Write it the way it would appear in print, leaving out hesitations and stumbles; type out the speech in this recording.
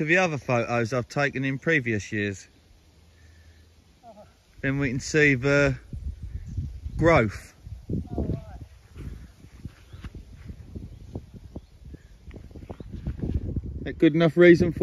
to the other photos I've taken in previous years. Then we can see the growth. That good enough reason for